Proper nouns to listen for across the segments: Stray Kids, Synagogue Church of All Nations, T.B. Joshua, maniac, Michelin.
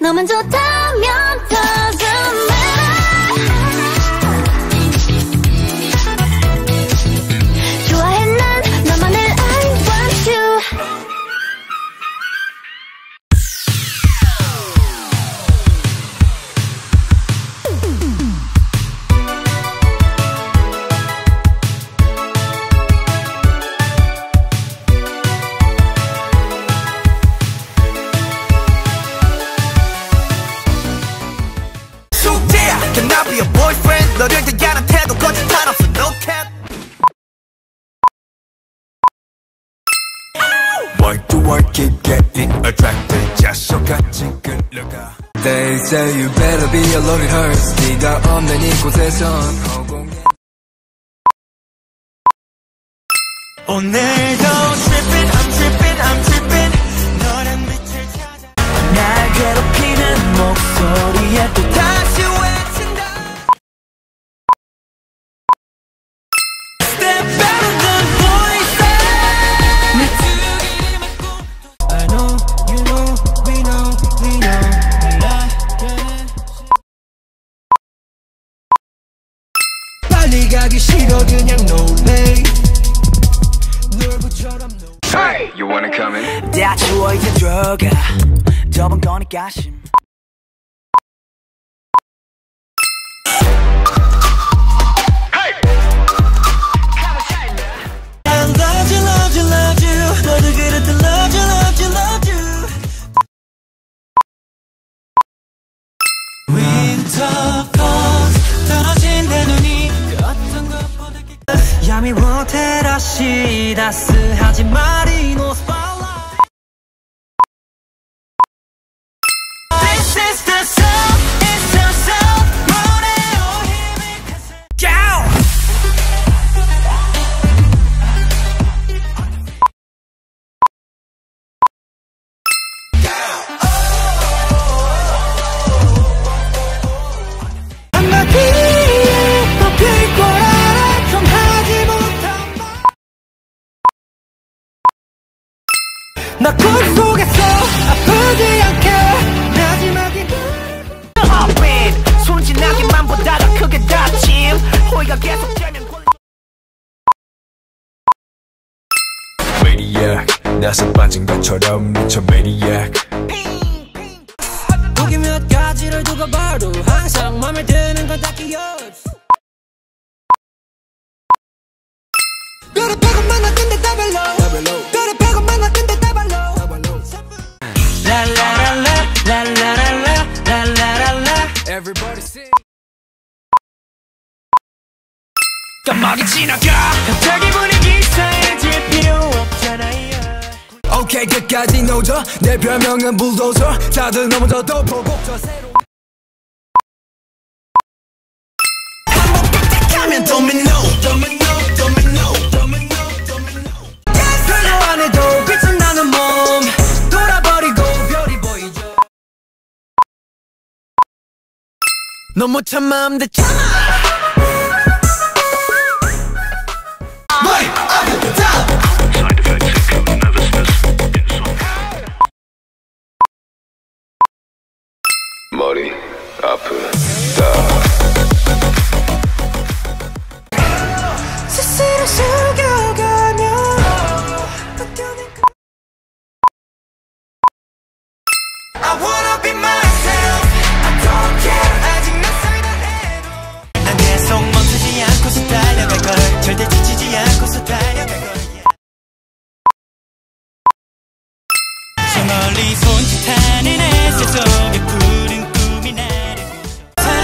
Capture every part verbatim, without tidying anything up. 너만 좋다면 doesn't matter. 좋아해 난 너만을 I want you. They say you better be alone, it hurts. 네가 없는 이곳에선 오늘도 trippin', I'm trippin', I'm trippin'. 너란 빛을 찾아 날 괴롭히는 목소리에 또 다시 외친다. Step out of the voices. 내 주기를 맞고 I know, you know, we know, we know. Hey, you wanna come in? That's what you drug. 저번 거니 가심. Hey, I love you, love you, love you. 너도 그랬듯 love you, love you, love you. Winter falls. 떨어진 내 눈이.闇を照らし出す始まりのスパイラル This is the sound, it's the sound 胸を響かせ Go! 한마디에 덮일 거라 나 꿈속에서 아프지 않게 마지막이 Hopin' 순진하기만 보다가 크게 다침 호의가 계속되면 골 Maniac 나서 빠진 것처럼 미쳐 Maniac 핑핑 거기 몇 가지를 두고 봐도 항상 맘에 드는 건 다 끼워줘 너를 빼고 만났던데 다 별로 너를 빼고 만났던데 다 별로 라라라라 라라라라 라라라라 Everybody sing 까마귀 지나가 갑자기 분위기 이상해질 필요 없잖아요 오케이 끝까지 노져 내 별명은 불도저 다들 넘어져도 보복저 새로운 한번 깜짝하면 도미노 도미노 도미노 너 못 참아 안 돼 참아 머리 up and down 머리 아프다 스스로 숨겨가며 벗겨낸 것 I wanna be myself I don't care 속 멈추지 않고서 달려갈 걸 절대 지치지 않고서 달려갈 걸 저 멀리 손짓하는 햇살 속에 푸른 꿈이 나를 비춰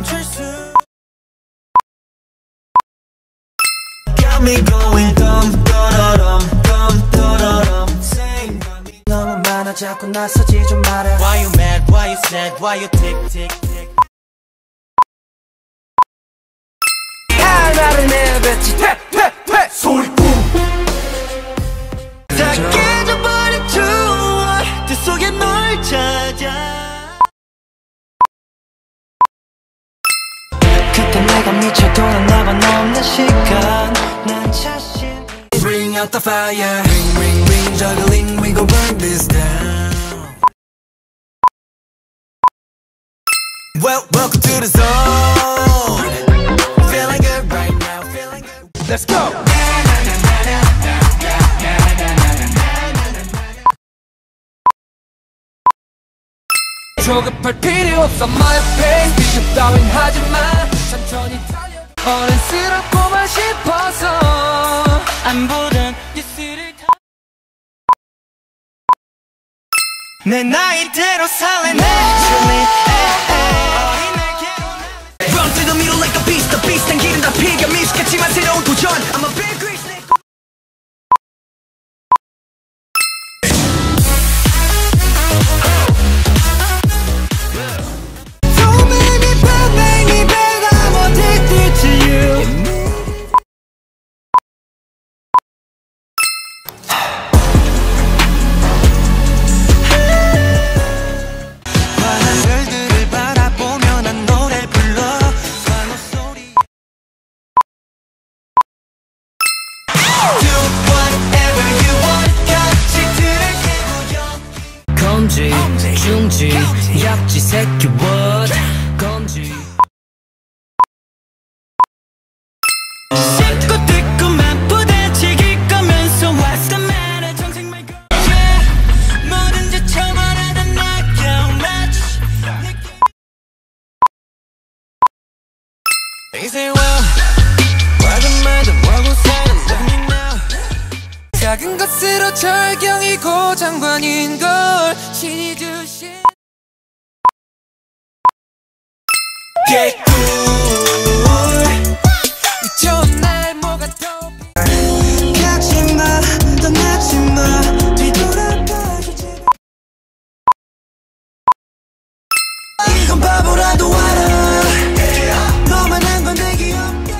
winter soon. Got me going dumb, da-da-dum, dumb, da-da-dum. Saying got me 너무 많아 자꾸 나서지 좀 말해. Why you mad, why you sad, why you tick, tick, tick. 야 나를 내뱉지 퇴, 퇴, 퇴 소리 뿜. 다 깨져버린 추억 뜻 속에 널 찾아. Bring out the fire, ring, ring, ring, juggling, we go burn this down. Well, welcome to the zone. Feeling good right now, feeling good. Let's go. 조급할 필요 없어 my pace 비숍 따윈 하지마 천천히 달려 어른스럽고만 싶어서 안 보던 뉴스를 다 내 나이대로 살래 naturally Run through the middle like a beast the beast 난 길은 다 피겨 미숙했지만 새로운 도전 I'm a big Greece 검지, 중지, 약지, 새끼 what? 검지 씹고 뜯고만 부대치길 거면서 what's the matter 정색 말고 yeah 뭐든지 처벌하던 나경 맞지 They say well 와든 말든 뭐고 사는 let me know 작은 것으로 절경이고 장관인걸 신이 주신 개꿀 좋은 날 뭐가 더 가지마 떠나지마 뒤돌아봐 이건 바보라도 알아 너만 한 건 내 기억에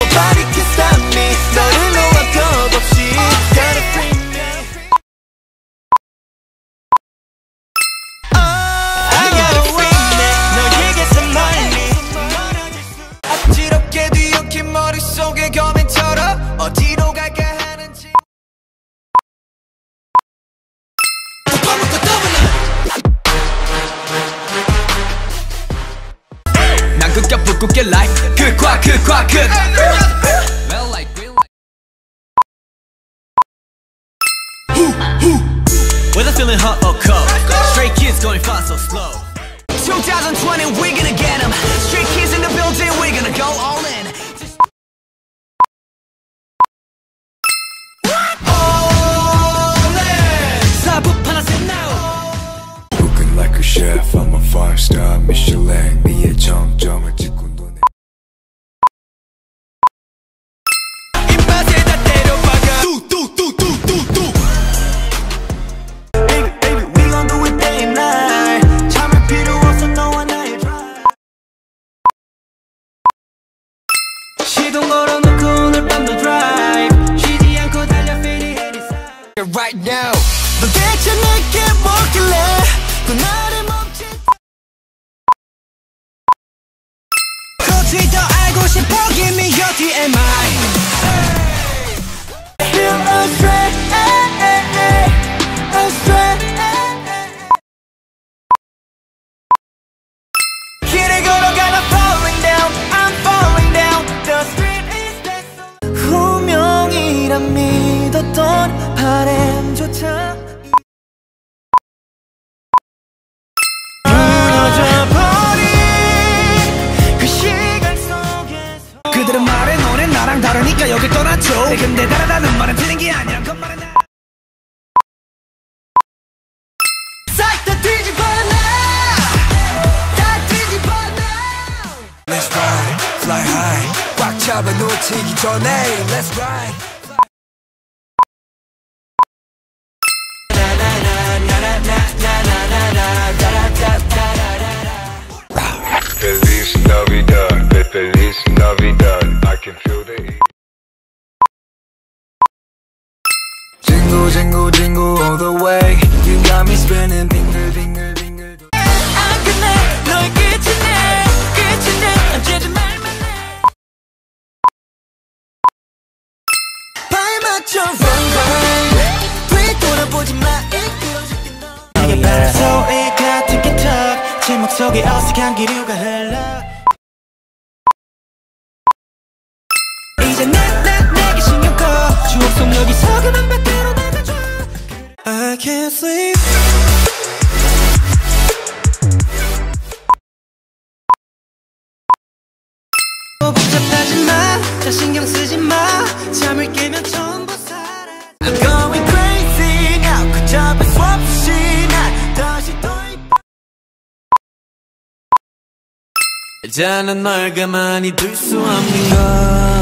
Nobody can stop me 너를 놓아 겁 없이 Gotta free me Oh I gotta free me 너에게서 멀리 아찔럽게 뒤엉킨 머릿속에 거민처럼 어디로 갈까 하는지 아무것도 몰라 난 극과 불꽃의 life 극과 극과 극 Whether feeling hot or cold Stray Kids going fast or slow twenty twenty, we're gonna get them Stray Kids in the building, we're gonna go all in Just... What? All in! Now. Cooking like a chef, I'm a five-star Michelin 미에 점점을 찍고 노네 입맛에 다 때려박아 뚜뚜뚜뚜뚜뚜 Right now 너 대체 내게 뭐길래 그 나를 멈춘 굳이 더 알고 싶어 Give me your D M I I feel a stray A stray 길을 걸어가다 falling down I'm falling down The street is dead 운명이라 믿었던 바람조차 무너져버린 그 시간 속에서 그들은 말해 너네 나랑 다르니까 여길 떠났죠 근데 다르다는 말은 틀린 게 아니란 것만은 싹 다 뒤집어놔 다 뒤집어놔 Let's ride, fly high. 꽉 잡아 놓치기 전에 Let's ride. Feliz Navidad, Feliz Navidad. I can feel the heat. Jingle, jingle, jingle all the way. You got me spinning, finger, finger, finger. I'm gonna, no, get to that, get to that. I'm judging my mind. Buy my jump, run, run. Please don't watch my it. I get better, so it got to get tough. 제 목소리 어색한 기류가 흘러 이제 난 내게 신경 꺼 추억 속 여기서 그만 밖으로 나가줘 I can't sleep 복잡하지 마 더 신경 쓰지 마 잠을 깨면 전부 사라져 I'm going crazy now 그 잡을 수 없이 난 다시 또 이제는 널 가만히 둘 수 없는 걸